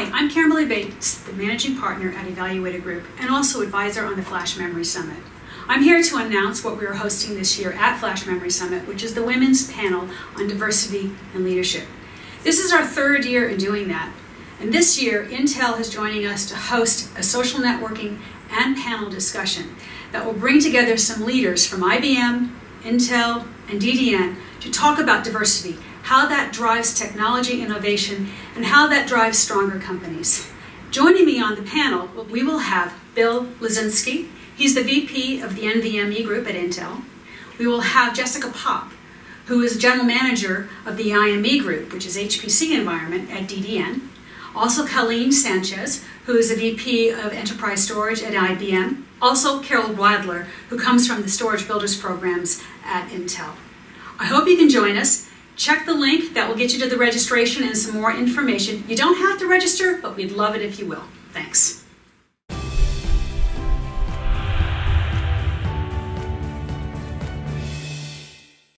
Hi, I'm Camberley Bates, the Managing Partner at Evaluator Group and also advisor on the Flash Memory Summit. I'm here to announce what we are hosting this year at Flash Memory Summit, which is the Women's Panel on Diversity and Leadership. This is our third year in doing that. And this year, Intel is joining us to host a social networking and panel discussion that will bring together some leaders from IBM, Intel, and DDN to talk about diversity, how that drives technology innovation, and how that drives stronger companies. Joining me on the panel, we will have Bill Lezinski. He's the VP of the NVMe group at Intel. We will have Jessica Popp, who is General Manager of the IME group, which is HPC environment at DDN. Also Colleen Sanchez, who is the VP of Enterprise Storage at IBM. Also Carol Wadler, who comes from the Storage Builders programs at Intel. I hope you can join us. Check the link, that will get you to the registration and some more information. You don't have to register, but we'd love it if you will. Thanks.